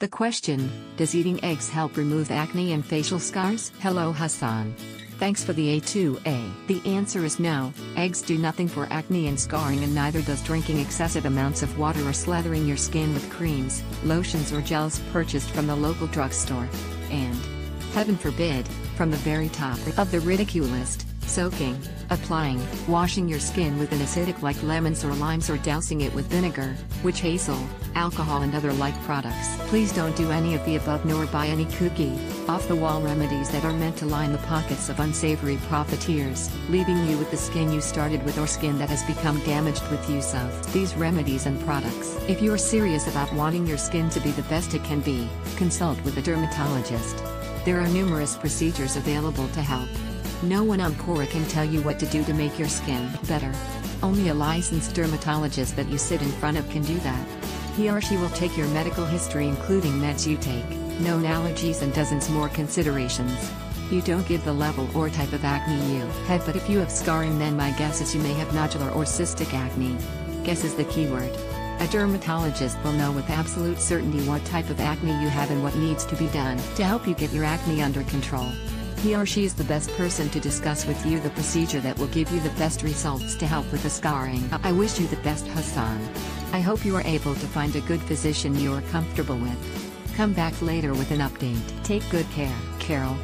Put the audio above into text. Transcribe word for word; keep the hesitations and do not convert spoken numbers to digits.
The question, does eating eggs help remove acne and facial scars? Hello Hassan. Thanks for the A two A. The answer is no, eggs do nothing for acne and scarring, and neither does drinking excessive amounts of water or slathering your skin with creams, lotions or gels purchased from the local drugstore. And, heaven forbid, from the very top of the ridicule list, soaking, applying, washing your skin with an acidic like lemons or limes, or dousing it with vinegar, witch hazel, alcohol and other like products. Please don't do any of the above, nor buy any kooky, off-the-wall remedies that are meant to line the pockets of unsavory profiteers, leaving you with the skin you started with or skin that has become damaged with use of these remedies and products. If you're serious about wanting your skin to be the best it can be, consult with a dermatologist. There are numerous procedures available to help. No one on Quora can tell you what to do to make your skin better. Only a licensed dermatologist that you sit in front of can do that. He or she will take your medical history, including meds you take, known allergies and dozens more considerations. You don't give the level or type of acne you have, but if you have scarring, then my guess is you may have nodular or cystic acne. Guess is the key word. A dermatologist will know with absolute certainty what type of acne you have and what needs to be done to help you get your acne under control. He or she is the best person to discuss with you the procedure that will give you the best results to help with the scarring. I wish you the best, Hassan. I hope you are able to find a good physician you are comfortable with. Come back later with an update. Take good care, Carol.